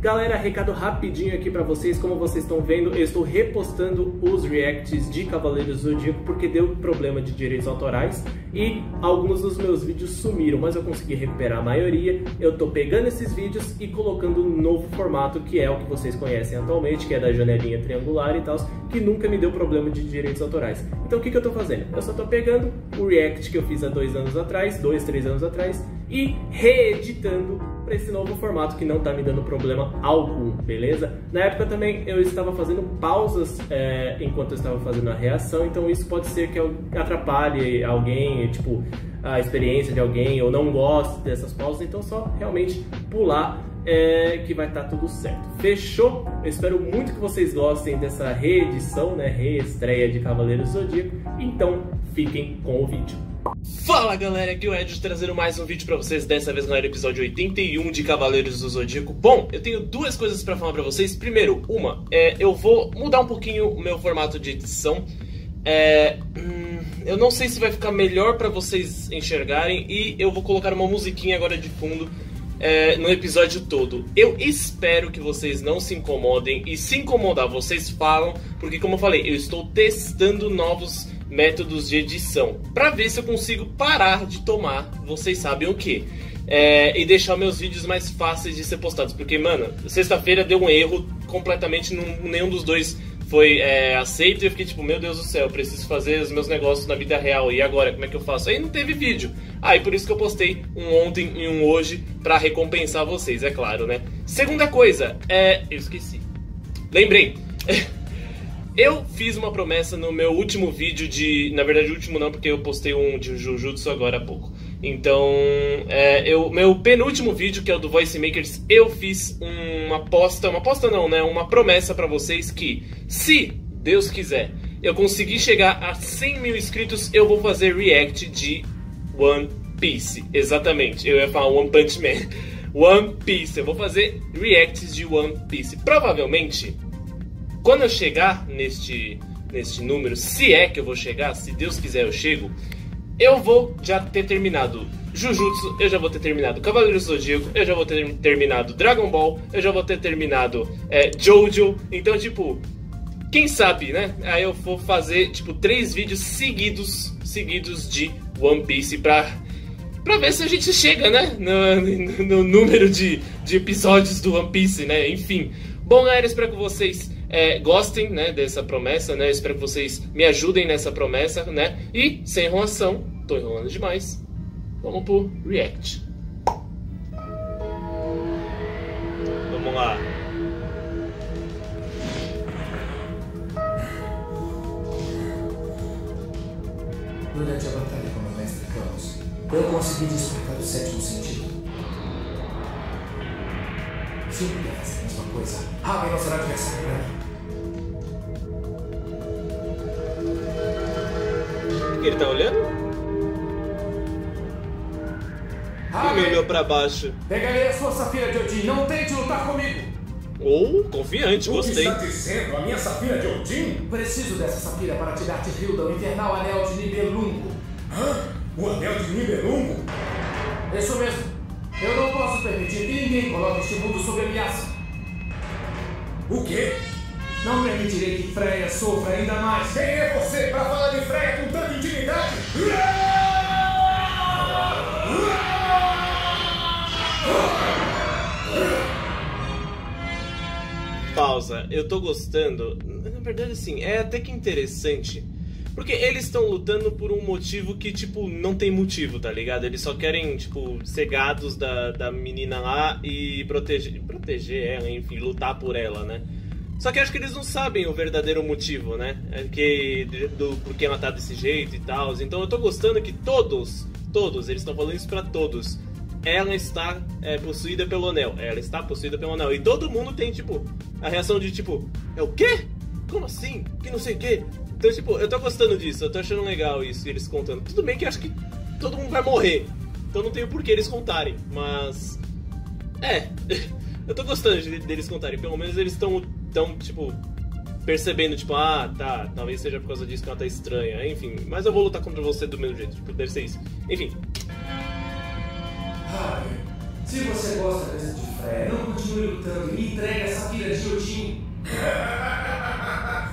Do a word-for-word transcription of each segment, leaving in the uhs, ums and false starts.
Galera, recado rapidinho aqui pra vocês. Como vocês estão vendo, eu estou repostando os reacts de Cavaleiros do Zodíaco porque deu problema de direitos autorais e alguns dos meus vídeos sumiram, mas eu consegui recuperar a maioria. Eu tô pegando esses vídeos e colocando um novo formato, que é o que vocês conhecem atualmente, que é da janelinha triangular e tal, que nunca me deu problema de direitos autorais. Então o que, que eu tô fazendo? Eu só tô pegando o react que eu fiz há dois anos atrás, dois, três anos atrás, e reeditando para esse novo formato que não tá me dando problema algum, beleza? Na época também eu estava fazendo pausas é, enquanto eu estava fazendo a reação, então isso pode ser que atrapalhe alguém, tipo, a experiência de alguém, ou não goste dessas pausas, então só realmente pular é, que vai estar tá tudo certo. Fechou? Eu espero muito que vocês gostem dessa reedição, né, reestreia de Cavaleiros do Zodíaco, então fiquem com o vídeo. Fala galera, aqui é o Ed trazendo mais um vídeo pra vocês, dessa vez galera, episódio oitenta e um de Cavaleiros do Zodíaco. Bom, eu tenho duas coisas pra falar pra vocês. Primeiro, uma, é, eu vou mudar um pouquinho o meu formato de edição. É, hum, eu não sei se vai ficar melhor pra vocês enxergarem, e eu vou colocar uma musiquinha agora de fundo é, no episódio todo. Eu espero que vocês não se incomodem, e se incomodar vocês falam, porque como eu falei, eu estou testando novos métodos de edição pra ver se eu consigo parar de tomar, vocês sabem o que é, e deixar meus vídeos mais fáceis de ser postados, porque mano, sexta-feira deu um erro completamente, num, nenhum dos dois foi é, aceito, e eu fiquei tipo, meu Deus do céu, eu preciso fazer os meus negócios na vida real, e agora, como é que eu faço? Aí não teve vídeo, aí ah, por isso que eu postei um ontem e um hoje, pra recompensar vocês, é claro, né? Segunda coisa, é... eu esqueci, lembrei. Eu fiz uma promessa no meu último vídeo de... Na verdade, o último não, porque eu postei um de Jujutsu agora há pouco. Então, é, eu, meu penúltimo vídeo, que é o do Voice Makers, eu fiz uma aposta... Uma aposta não, né? Uma promessa pra vocês que, se Deus quiser, eu conseguir chegar a cem mil inscritos, eu vou fazer react de One Piece. Exatamente. Eu ia falar One Punch Man. One Piece. Eu vou fazer reacts de One Piece. Provavelmente... Quando eu chegar neste, neste número, se é que eu vou chegar, se Deus quiser eu chego, eu vou já ter terminado Jujutsu, eu já vou ter terminado Cavaleiros do Zodíaco, eu já vou ter terminado Dragon Ball, eu já vou ter terminado é, Jojo, então tipo, quem sabe, né? Aí eu vou fazer tipo três vídeos seguidos, seguidos de One Piece pra, pra ver se a gente chega, né? No, no, no número de, de episódios do One Piece, né? Enfim. Bom, galera, espero que vocês... É, gostem, né, dessa promessa, né? Eu espero que vocês me ajudem nessa promessa, né? E, sem enrolação, tô enrolando demais, vamos pro react. Vamos lá. Durante a batalha com o mestre Camus, eu consegui despertar o sétimo sentido. Se eu pudesse, mesma coisa, Hagen não será adversário, né? O que ele tá olhando? Hagen me olhou pra baixo. Pegarei a sua safira de Odin, não tente lutar comigo! Oh, confiante, gostei. O que está dizendo? A minha safira de Odin? Preciso dessa safira para tirar de Hilda o infernal anel de Nibelungo. Hã? O anel de Nibelungo? Isso mesmo. Eu não posso permitir que ninguém coloque este mundo sob ameaça. O quê? Não permitirei que Freya sofra ainda mais. Quem é você para falar de Freya com tanta intimidade? Pausa. Eu tô gostando. Na verdade, assim, é até que interessante. Porque eles estão lutando por um motivo que, tipo, não tem motivo, tá ligado? Eles só querem, tipo, ser gados da, da menina lá e proteger, proteger ela, enfim, lutar por ela, né? Só que acho que eles não sabem o verdadeiro motivo, né? Que, do porquê ela tá desse jeito e tal. Então eu tô gostando que todos, todos, eles estão falando isso pra todos. Ela está é, possuída pelo anel. Ela está possuída pelo anel. E todo mundo tem, tipo, a reação de, tipo, é o quê? Como assim? Que não sei o quê? Então, tipo, eu tô gostando disso, eu tô achando legal isso, eles contando. Tudo bem que acho que todo mundo vai morrer, então não tenho por que eles contarem, mas... É, eu tô gostando de, deles contarem, pelo menos eles estão, tão, tipo, percebendo, tipo, ah, tá, talvez seja por causa disso que ela tá estranha, enfim. Mas eu vou lutar contra você do mesmo jeito, tipo, deve ser isso. Enfim. Ah, Se você gosta desse de Freya, não continue lutando e entregue essa filha de Odin.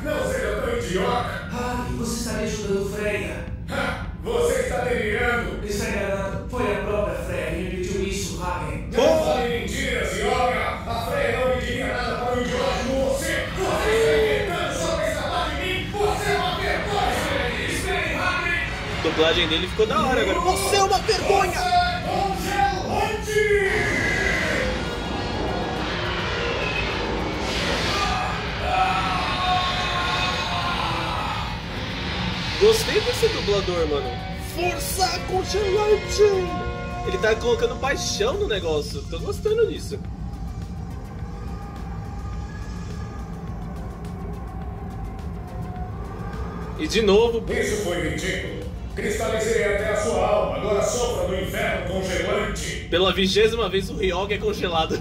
Não seja tão idiota! Ah, você estaria ajudando Freya. Você está delirando! Está enganado. Foi a própria Freya que me pediu isso, Hagen. Não oh. fale mentiras, Sioca! A Freya não pediria nada para um idiota como você! Você está tentando só pensar de mim! Você é uma vergonha! Espere, Hagen! A dublagem dele ficou da hora agora. Você é uma vergonha! Você é congelante! Gostei desse dublador, mano. Força congelante! Ele tá colocando paixão no negócio. Tô gostando disso. E de novo... Isso foi ridículo. Cristalizei até a sua alma. Agora sopra no inferno congelante. Pela vigésima vez o Hyoga é congelado.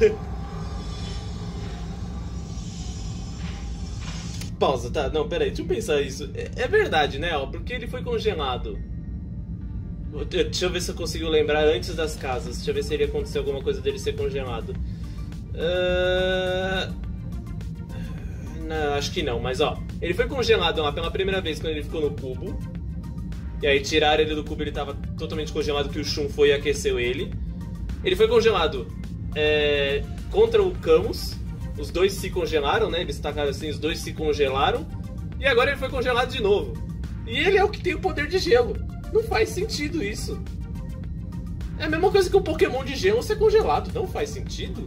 Pausa, tá? Não, peraí, deixa eu pensar isso. É, é verdade, né? Ó, porque ele foi congelado. Eu, deixa eu ver se eu consigo lembrar antes das casas. Deixa eu ver se iria acontecer alguma coisa dele ser congelado. Uh... Não, acho que não, mas ó. Ele foi congelado lá pela primeira vez quando ele ficou no cubo. E aí tiraram ele do cubo, ele tava totalmente congelado, que o Shun foi e aqueceu ele. Ele foi congelado é, contra o Camus. Os dois se congelaram, né? Eles tacaram assim, os dois se congelaram. E agora ele foi congelado de novo. E ele é o que tem o poder de gelo. Não faz sentido isso. É a mesma coisa que um Pokémon de gelo ser congelado. Não faz sentido.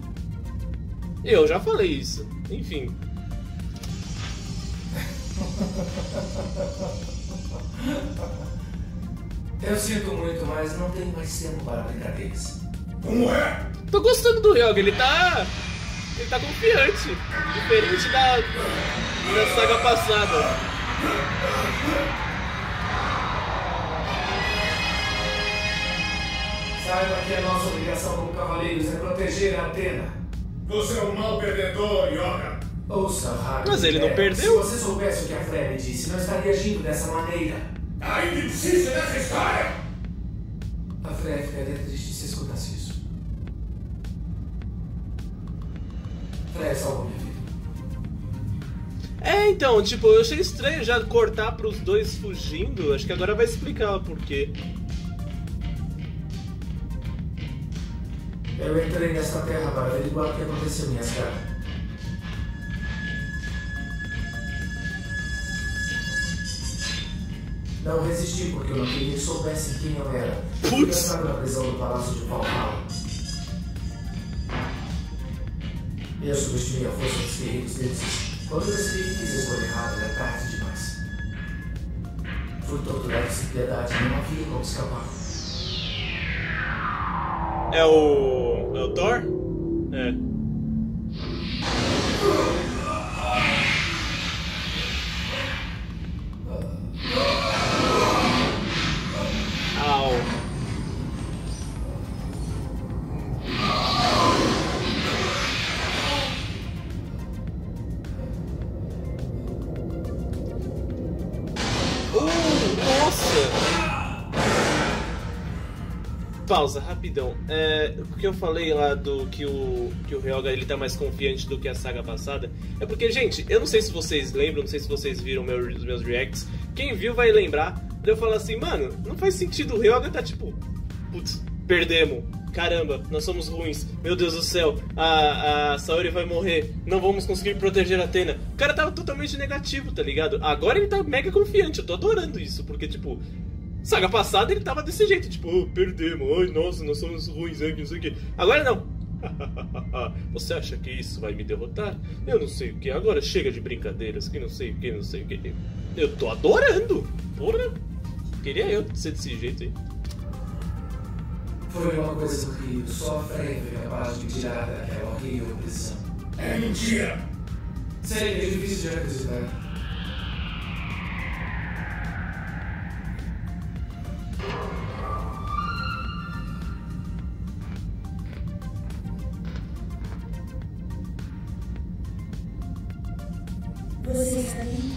Eu já falei isso. Enfim. Eu sinto muito, mas não tenho mais tempo para brincadeiras. Como é? Tô gostando do Hyoga, ele tá... Ele tá confiante, diferente da, da saga passada. Saiba que a nossa obrigação como cavaleiros é proteger a Atena. Você é um mau perdedor, Hyoga. Ouça, Hagen. Mas ele não é, perdeu. Se você soubesse o que a Freya me disse, não estaria agindo dessa maneira. Ainda insiste nessa história? A Freya ficaria triste se escutasse isso. É, então, tipo, eu achei estranho já cortar pros dois fugindo. Acho que agora vai explicar o porquê. Eu entrei nesta terra para averiguar o que aconteceu em Asgard. Não resisti porque eu não queria que soubesse quem eu era. Putz! Eu estava na prisão do Palácio de Paulo. Eu subestimei a força dos guerreiros deles. Quando eu decidi que fiz a escolha errada, era tarde demais. Fui torturado sem piedade, não havia como escapar. É o... é o Thor? É. Pausa, rapidão. É, o que eu falei lá do que o, que o Hyoga, ele tá mais confiante do que a saga passada, é porque, gente, eu não sei se vocês lembram, não sei se vocês viram meu, os meus reacts. Quem viu vai lembrar. Eu falo assim, mano, não faz sentido. O Hyoga tá tipo, putz, perdemos. Caramba, nós somos ruins. Meu Deus do céu, a, a Saori vai morrer. Não vamos conseguir proteger a Atena. O cara tava totalmente negativo, tá ligado? Agora ele tá mega confiante. Eu tô adorando isso, porque, tipo... Saga passada ele tava desse jeito, tipo, oh, perdemos, ai, nossa, nós somos ruins, hein, não sei o que. Agora não. Você acha que isso vai me derrotar? Eu não sei o que, agora chega de brincadeiras, que não sei o que, não sei o que. Eu tô adorando, porra. Queria eu ser desse jeito aí. Foi uma coisa horrível, só a Freya foi capaz de me tirar daquela horrível opressão. É mentira! Sério, é difícil de acreditar. Você está bem?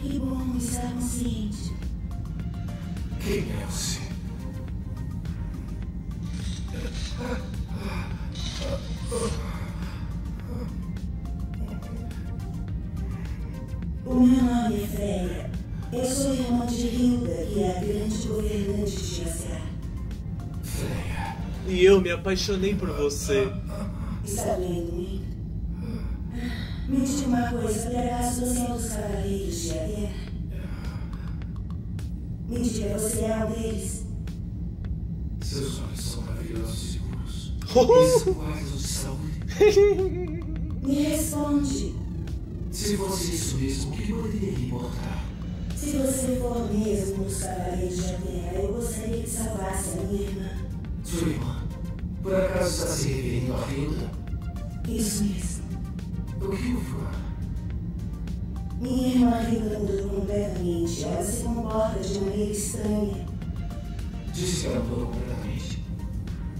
Que bom estar consciente. Quem é você? O meu nome é Freya. Eu sou irmã de Hilda, que é a grande governante de Jacear. Freya. E eu me apaixonei por você. Está lendo-me? Me diga uma coisa, trarás o céu dos Cavaleiros de Atena? Me diga, você é um deles? Seus olhos são maravilhosos e seguros. Isso quase os saúde. Me responde. Se fosse isso mesmo, o que poderia me importar? Se você for mesmo dos Cavaleiros de Atena, eu gostaria que salvasse a minha irmã. Sua irmã? Por acaso está se referindo à Hilda? Isso mesmo. O que eu falo? Minha irmã Hilda mudou completamente. Ela se comporta de maneira estranha. Disse que ela mudou completamente.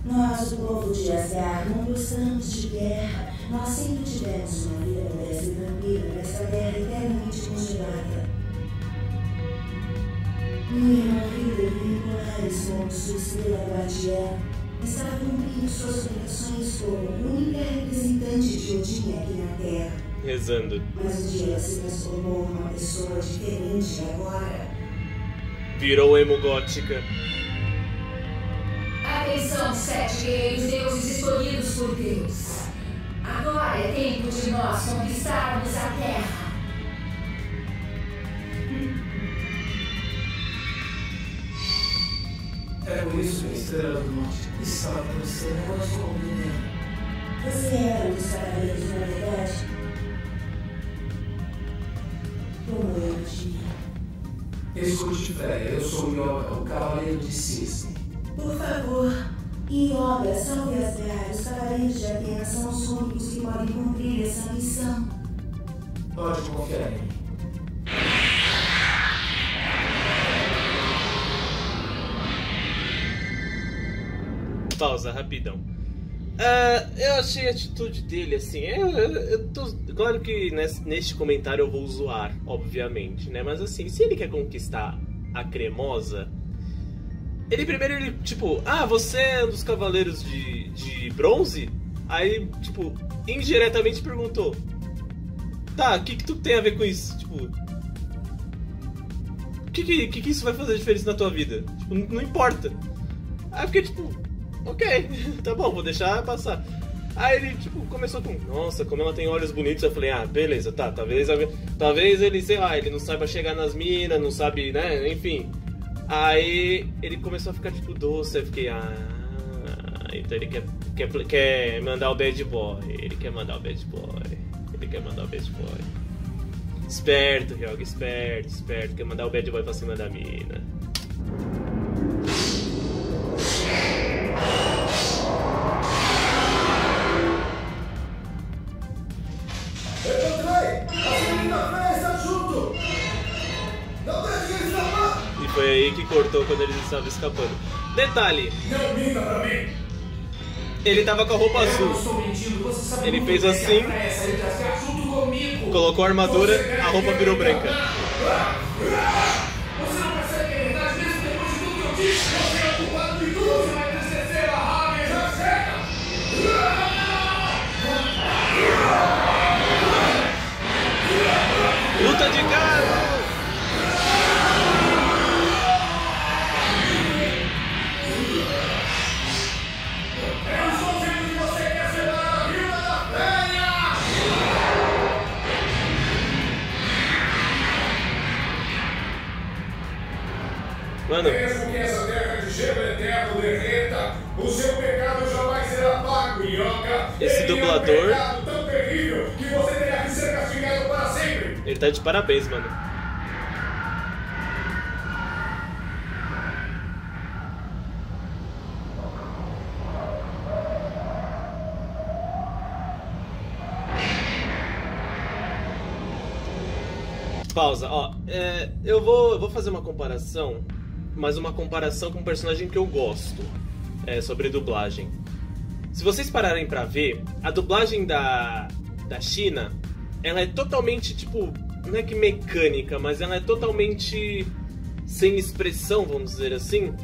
Nós, o povo de Jacear, não gostamos de guerra. Nós sempre tivemos uma vida pudesse tranquila nessa guerra eternamente congelada. Minha irmã Hilda vincular esse mundo suicida guardiã. Está cumprindo suas obrigações como única representante de Odin aqui na Terra. Rezando. Mas o dia se transformou numa pessoa diferente agora. Virou emo-gótica. Atenção, sete guerreiros deuses escolhidos por Deus. Agora é tempo de nós conquistarmos a Terra. É por isso que a Estrela do Norte estava dançando com a sua menina. Você era um dos Cavaleiros, na verdade? Como eu tinha. Escute, Freya, eu sou Hyoga, o Cavaleiro de Cisne. Por favor, Hyoga, salve Asgard. Os Cavaleiros de Atena são os únicos que podem cumprir essa missão. Pode confiar em mim. Pausa, rapidão. Uh, eu achei a atitude dele assim. Eu, eu, eu tô, claro que nesse, neste comentário eu vou zoar, obviamente, né? Mas assim, se ele quer conquistar a cremosa, ele primeiro, ele tipo, ah, você é um dos Cavaleiros de, de Bronze? Aí, tipo, indiretamente perguntou: tá, o que, que tu tem a ver com isso? Tipo, o que que, que que isso vai fazer diferença na tua vida? Tipo, não, não importa. Aí eu fiquei tipo. Ok, tá bom, vou deixar passar. Aí ele, tipo, começou com... Nossa, como ela tem olhos bonitos. Eu falei, ah, beleza, tá, talvez... Talvez ele, sei lá, ele não saiba chegar nas minas, não sabe, né, enfim. Aí ele começou a ficar, tipo, doce. Eu fiquei, ah... Então ele quer, quer, quer mandar o bad boy. Ele quer mandar o bad boy. Ele quer mandar o bad boy. Esperto, Hyoga, esperto, esperto. Quer mandar o bad boy pra cima da mina. Foi aí que cortou quando eles estavam escapando. Detalhe. Não minta pra mim. Ele tava com a roupa azul. Ele fez assim. Colocou a armadura, a roupa virou branca. Você não percebe a verdade mesmo depois de tudo que eu disse. Você é culpado de tudo. Você vai descer a Hagen. Já chega. Luta de cara. Mano. Mesmo que essa terra de gelo eterno derreta, o seu pecado jamais será pago, Hyoga. Esse dublador. É um pecado tão terrível que você terá que ser castigado para sempre. Ele tá de parabéns, mano. Pausa, ó. É, eu vou, eu vou fazer uma comparação. Mas uma comparação com um personagem que eu gosto, é, sobre dublagem. Se vocês pararem pra ver, a dublagem da, da China, ela é totalmente, tipo, não é que mecânica, mas ela é totalmente sem expressão, vamos dizer assim.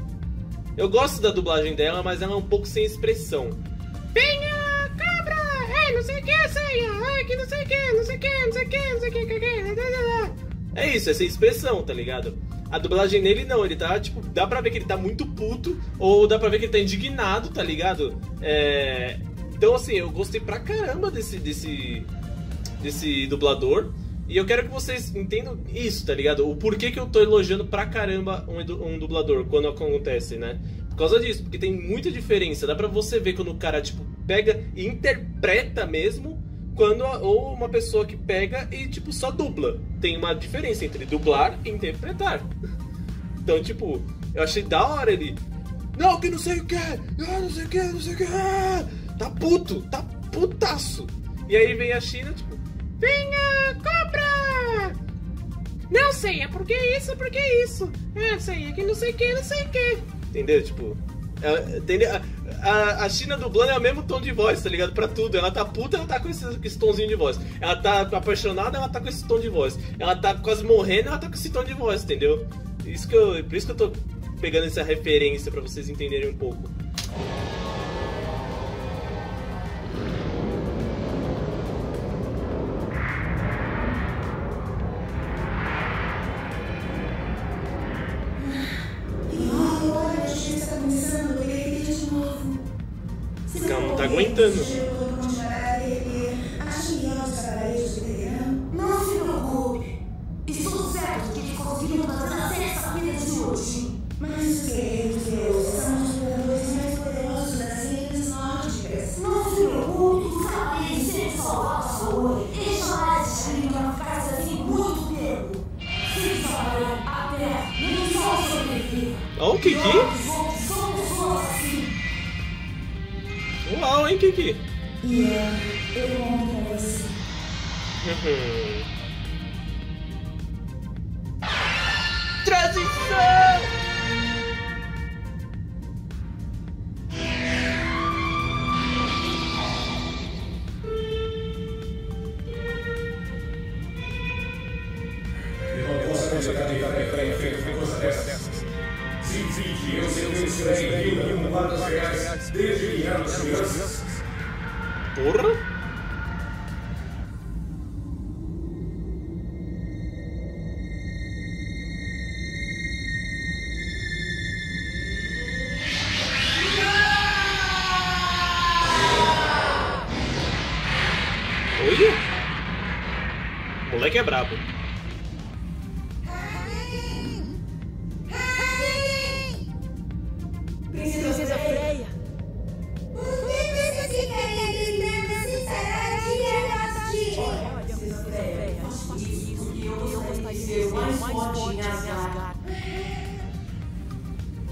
Eu gosto da dublagem dela, mas ela é um pouco sem expressão. Venha, cabra! Ai, não sei o que, senha! Ai, que não sei o que, não sei o que, não sei o que, não sei o que, não sei o que... É isso, é sem expressão, tá ligado? A dublagem nele não, ele tá, tipo, dá pra ver que ele tá muito puto, ou dá pra ver que ele tá indignado, tá ligado? É... Então, assim, eu gostei pra caramba desse, desse, desse dublador. E eu quero que vocês entendam isso, tá ligado? O porquê que eu tô elogiando pra caramba um, um dublador quando acontece, né? Por causa disso, porque tem muita diferença. Dá pra você ver quando o cara, tipo, pega e interpreta mesmo, quando a, ou uma pessoa que pega e, tipo, só dubla. Tem uma diferença entre dublar e interpretar. Então, tipo, eu achei da hora ele... Não, que não sei o que! Ah, não sei o que, não sei o que! Ah, tá puto, tá putaço! E aí vem a China, tipo... Venha, cobra! Não sei, é porque isso, é porque isso. É, sei, é que não sei o que, não sei o que. Entendeu? Tipo, é, entendeu? A, a China dublando é o mesmo tom de voz, tá ligado? Pra tudo. Ela tá puta, ela tá com esse, com esse tomzinho de voz. Ela tá apaixonada, ela tá com esse tom de voz. Ela tá quase morrendo, ela tá com esse tom de voz, entendeu? Isso que eu, por isso que eu tô pegando essa referência pra vocês entenderem um pouco. Que é brabo. Hagen! Hagen! Princesa Freya! Por que você ficaria gritando sem parar de gravar de... Olha, Princesa Freya, nós podemos que eu gostaria de ser mais forte em Asgard.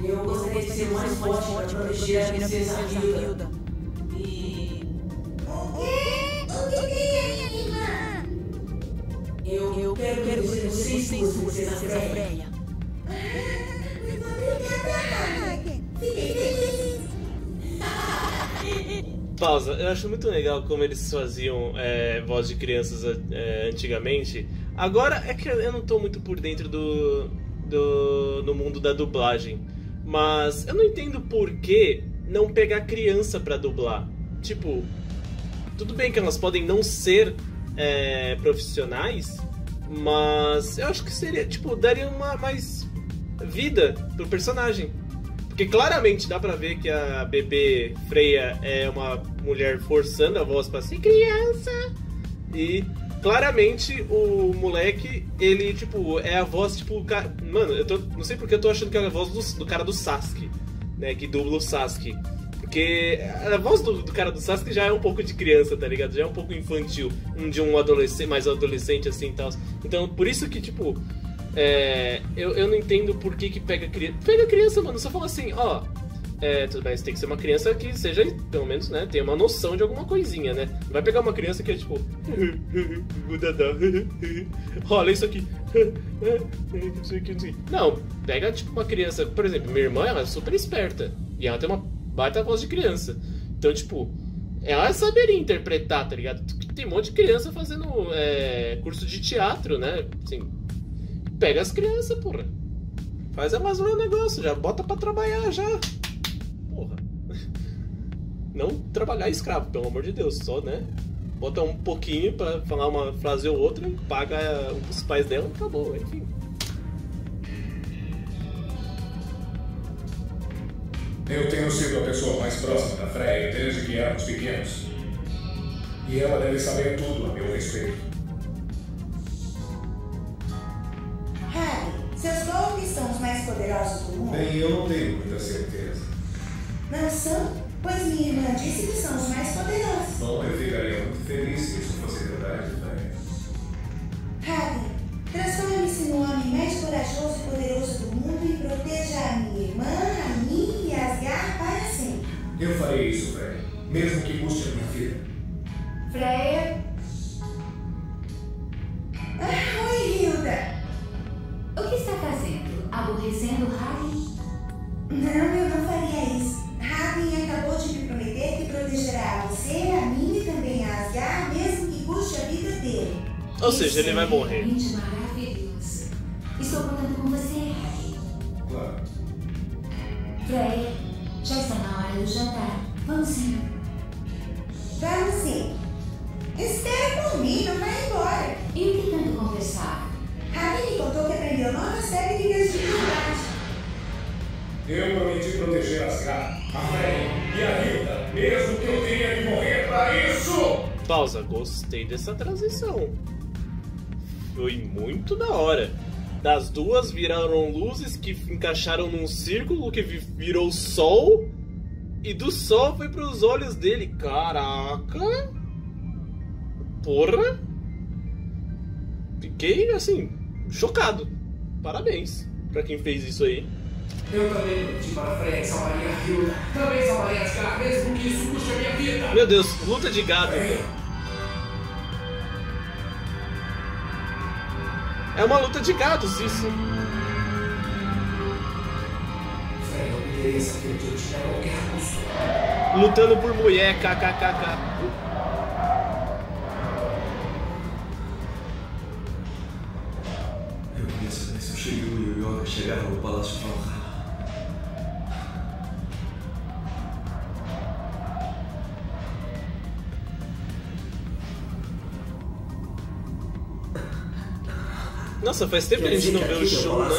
Eu gostaria de ser mais forte para proteger a princesa Hilda. E... O quê? O que tem, minha irmã? Eu, eu quero que vocês fossem na Freya. Muito obrigada, Hagen. Fiquei feliz. Pausa. Eu acho muito legal como eles faziam é, voz de crianças é, antigamente. Agora é que eu não tô muito por dentro do, do, do mundo da dublagem. Mas eu não entendo por que não pegar criança pra dublar. Tipo, tudo bem que elas podem não ser... É, profissionais, mas eu acho que seria, tipo, daria uma mais vida pro personagem. Porque claramente dá pra ver que a bebê Freya é uma mulher forçando a voz pra ser criança. E claramente o moleque, ele, tipo, é a voz, tipo, cara... Mano, eu tô... não sei porque eu tô achando que é a voz do, do cara do Sasuke, né, que dubla o Sasuke. Porque a voz do, do cara do Sasuke já é um pouco de criança, tá ligado? Já é um pouco infantil, um de um adolescente, mais adolescente, assim, e tal. Então, por isso que, tipo, é, eu, eu não entendo por que que pega criança. Pega criança, mano, só fala assim, ó, é, tudo bem, você tem que ser uma criança que seja, pelo menos, né, tenha uma noção de alguma coisinha, né? Vai pegar uma criança que é, tipo, olha isso aqui. Não, pega, tipo, uma criança, por exemplo, minha irmã, ela é super esperta, e ela tem uma... Bata a voz de criança. Então, tipo, ela saberia interpretar, tá ligado? Tem um monte de criança fazendo é, curso de teatro, né? Assim, pega as crianças, porra. Faz é mais um negócio, já bota pra trabalhar, já. Porra. Não trabalhar escravo, pelo amor de Deus, só, né? Bota um pouquinho pra falar uma frase ou outra, paga os pais dela e acabou, enfim. Eu tenho sido a pessoa mais próxima da Freya desde que éramos pequenos. E ela deve saber tudo a meu respeito. Harry, seus golpes são os mais poderosos do mundo? Bem, eu não tenho muita certeza. Não são? Pois minha irmã disse que são os mais poderosos. Bom, eu ficaria muito feliz se isso fosse verdade, Freya. Hagen, transforme-se no homem mais corajoso e poderoso do mundo e proteja a minha irmã, a mim e Asgard para sempre. Eu farei isso, Freya, mesmo que custe a minha vida. Freya? Ah, oi, Hilda! O que está fazendo? Aborrecendo Hagen? Não, eu não faria isso. Hagen acabou de me prometer que protegerá você, a mim e também a Asgard, mesmo que custe a vida dele. Ou seja, ele vai morrer. Maravilhoso. Estou contando com você, Harry. Claro. Freya, já está na hora do jantar. Vamos sim. Vamos sim. Espera por mim, não vai embora. E o que tanto conversar? Hagen me contou que aprendeu nova série de desigualdade. Eu prometi proteger Asgard, a Freya e a Hilda, mesmo que eu tenha que morrer pra isso! Pausa, gostei dessa transição. Foi muito da hora. Das duas viraram luzes que encaixaram num círculo que virou sol. E do sol foi pros olhos dele. Caraca! Porra! Fiquei, assim, chocado. Parabéns pra quem fez isso aí. Eu também prometi para a Freya salvaria a Hilda. Também salvaria as caras, mesmo que isso custe a minha vida. Meu Deus, luta de gato. Freya. É uma luta de gatos, isso. Freya, eu me essa que eu te tirar qualquer custo. Lutando por mulher, kkkk. Eu queria saber se o Shiryu e o Hyoga chegaram no Palácio de Valhalla. Nossa, faz tempo que a gente não vê o show, né?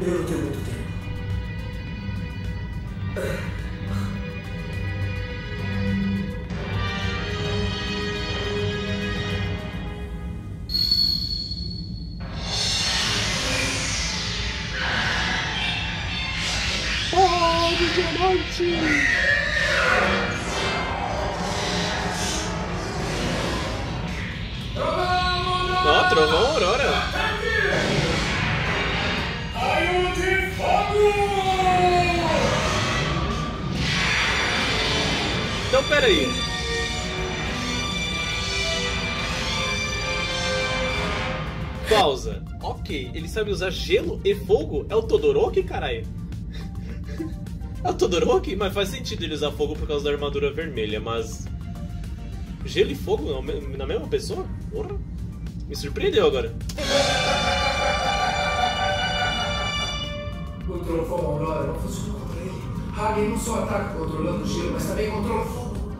Eu não tenho muito tempo. Oh, de diamante! Trovão Aurora! Raio de fogo! Então peraí. Pausa. Ok, ele sabe usar gelo e fogo? É o Todoroki, caralho? É o Todoroki? Mas faz sentido ele usar fogo por causa da armadura vermelha, mas... Gelo e fogo na mesma pessoa? Porra! Me surpreendeu agora. O trovão Aurora não funciona contra ele. Hagen não só ataca controlando o gelo, mas também controla o fogo.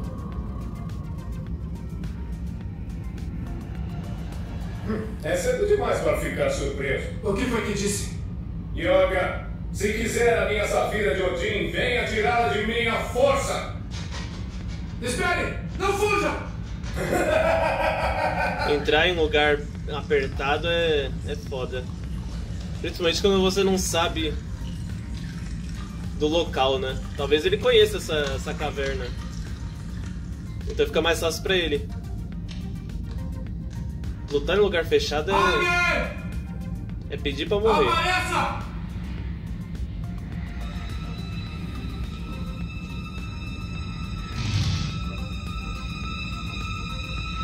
Hum, é cedo demais para ficar surpreso. O que foi que disse? Hyoga, se quiser a minha safira de Odin, venha tirá-la de mim à força! Espere! Não fuja! Entrar em lugar apertado é, é foda. Principalmente quando você não sabe do local, né? Talvez ele conheça essa, essa caverna. Então fica mais fácil pra ele. Lutar em lugar fechado é... É pedir pra morrer. Apareça!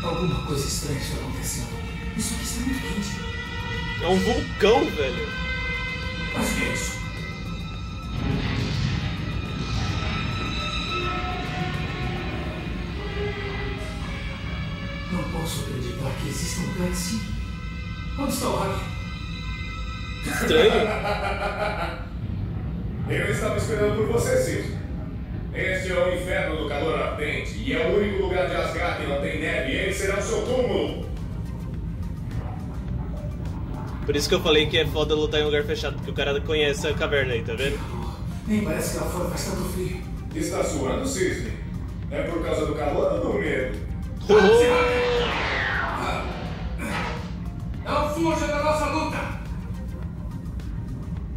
Alguma coisa estranha está acontecendo. Isso aqui está muito quente. É um vulcão, velho. Mas o que é isso? Não posso acreditar que existam lugares assim. Onde está o Hagen? Estranho. Eu estava esperando por você, Sif. Este é o inferno do calor ardente e é o único lugar de Asgard que não tem neve. Ele será o seu túmulo. Por isso que eu falei que é foda lutar em um lugar fechado, porque o cara conhece a caverna aí, tá vendo? Nem parece que lá fora faz tanto frio. Está suando, Cisne. É por causa do calor ou do medo? Oh! Não fuja da nossa luta!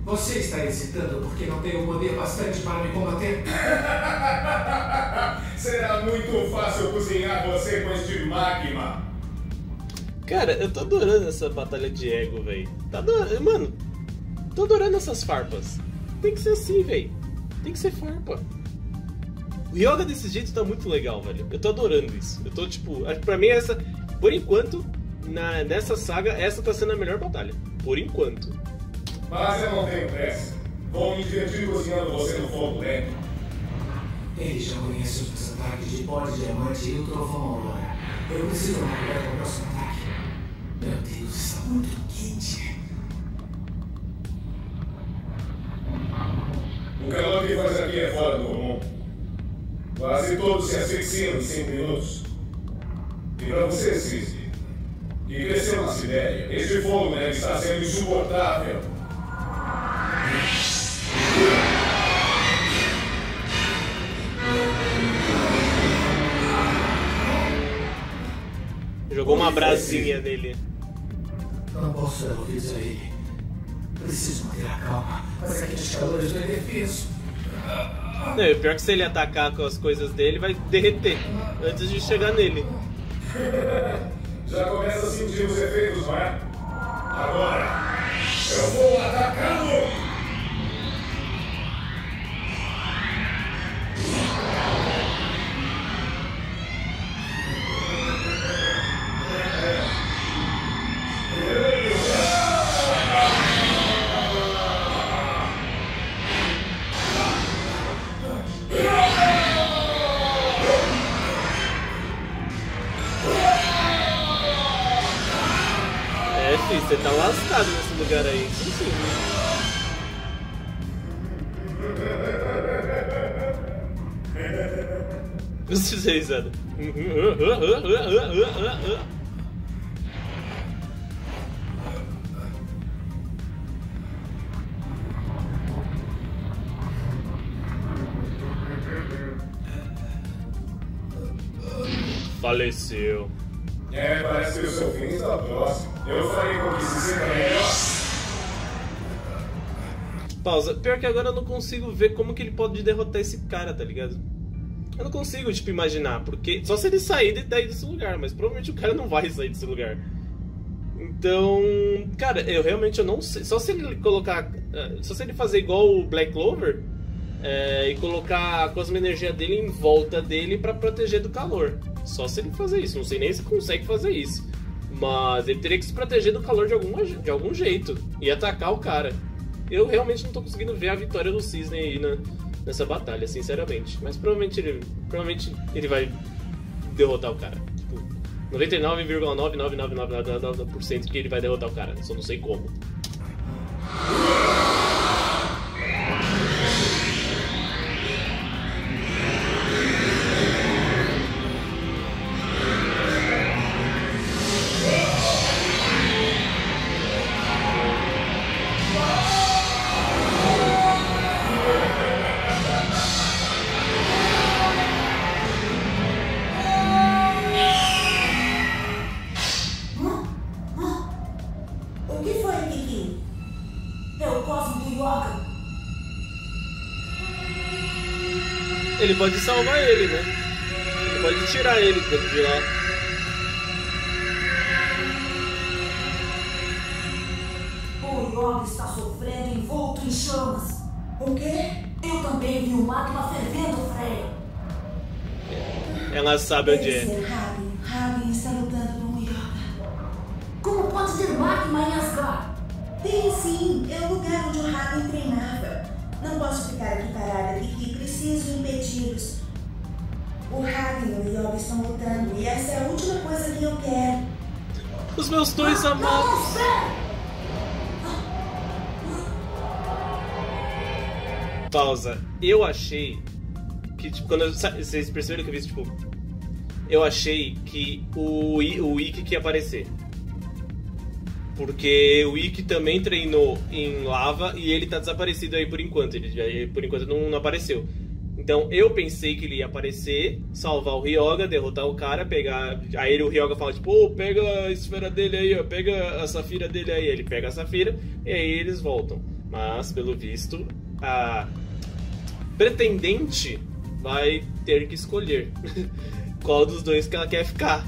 Você está hesitando porque não tem o poder bastante para me combater? Será muito fácil cozinhar você com este magma. Cara, eu tô adorando essa batalha de ego, velho. Tá adorando, mano. Tô adorando essas farpas. Tem que ser assim, velho. Tem que ser farpa. O Hyoga desse jeito tá muito legal, velho. Eu tô adorando isso. Eu tô, tipo... Pra mim, essa... Por enquanto, na... nessa saga, essa tá sendo a melhor batalha. Por enquanto. Mas eu não tenho pressa. Vou me divertir cozinhando você no fogo lento. Ele já conhece os ataques de pó de diamante e o trovão aurora. Eu preciso marcar para o próximo ataque. Meu Deus, está muito quente. O calor que faz aqui é fora do comum. Quase todos se asfixiam em cinco minutos. E para você, Cisne, que cresceu na Sibéria, este fogo deve estar sendo insuportável. Jogou uma brasinha nele. Não posso dar ouvidos a ele. Preciso manter a calma. Mas aqueles calores do edifício. Não, é pior que se ele atacar com as coisas dele, vai derreter antes de chegar nele. Já começa a sentir os efeitos, não é? Agora! Eu vou atacá-lo! Você tá lascado nesse lugar aí, sim, sim. Eu se fizer risada. Faleceu. É, parece que o seu fim está próximo. Eu farei com que isso seja melhor. Pausa. Pior que agora eu não consigo ver como que ele pode derrotar esse cara, tá ligado? Eu não consigo, tipo, imaginar, porque... Só se ele sair daí desse lugar, mas provavelmente o cara não vai sair desse lugar. Então... Cara, eu realmente eu não sei. Só se ele colocar... Só se ele fazer igual o Black Clover é, e colocar a cosmo-energia dele em volta dele pra proteger do calor. Só se ele fazer isso, não sei nem se consegue fazer isso. Mas ele teria que se proteger do calor de, alguma, de algum jeito e atacar o cara. Eu realmente não tô conseguindo ver a vitória do Cisne aí na, nessa batalha, sinceramente. Mas provavelmente ele, provavelmente ele vai derrotar o cara. Tipo, noventa e nove vírgula nove nove nove nove nove por cento que ele vai derrotar o cara, só não sei como. Ele pode salvar ele, né? Ele pode tirar ele de lá. O Yoram está sofrendo envolto em chamas. O quê? Eu também vi o magma fervendo, Freya. Ela sabe onde é. Hagen. Hagen está lutando com o Yoram. Como pode ter magma em Asgard? Tem sim. É o lugar onde o Hagen treinava. Não posso ficar aqui parada, Ikki. Preciso impedi-los. O Hagen e o Yoga estão lutando e essa é a última coisa que eu quero. Os meus dois amados. Pausa. Eu achei que, tipo, quando eu, vocês perceberam que eu vi isso, tipo, eu achei que o, o Ikki que ia aparecer. Porque o Ikki também treinou em lava e ele tá desaparecido aí por enquanto. Ele por enquanto não, não apareceu. Então eu pensei que ele ia aparecer, salvar o Hyoga, derrotar o cara, pegar... Aí ele, o Hyoga fala tipo, ô, oh, pega a esfera dele aí, ó, pega a safira dele aí. Ele pega a safira e aí eles voltam. Mas, pelo visto, a pretendente vai ter que escolher qual dos dois que ela quer ficar.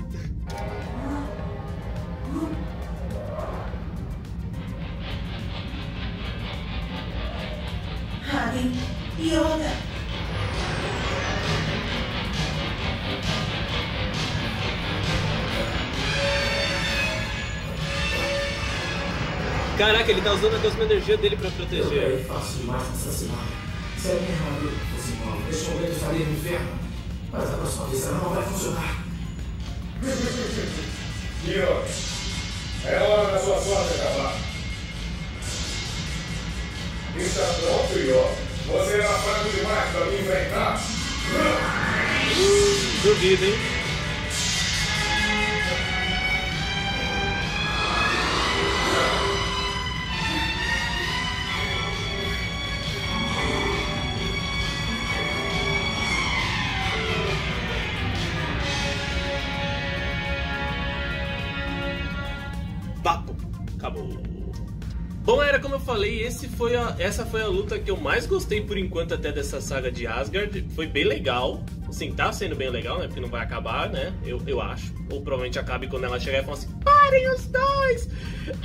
Hagen, Hyoga. Caraca, ele tá usando a cosmo-energia dele pra proteger. Eu faço demais assassinar. Se alguém errado fosse mal, deixa eu ver que estaria no inferno. Mas a próxima vez ela não vai funcionar. Hyoga, é hora da sua sorte acabar. Está pronto, Hyoga. Você era fraco demais pra me enfrentar. Uh, duvido, hein? Papo. Acabou. Bom, era como eu falei, esse foi a, essa foi a luta que eu mais gostei por enquanto até dessa saga de Asgard. Foi bem legal, assim, tá sendo bem legal, né? Porque não vai acabar, né? Eu, eu acho. Ou provavelmente acabe quando ela chegar e fala assim, parem os dois!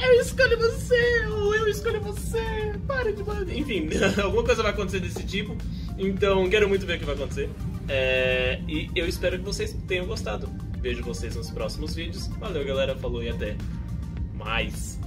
Eu escolho você! Ou eu escolho você! Parem de... Enfim, alguma coisa vai acontecer desse tipo. Então, quero muito ver o que vai acontecer. É, e eu espero que vocês tenham gostado. Vejo vocês nos próximos vídeos. Valeu, galera. Falou e até mais.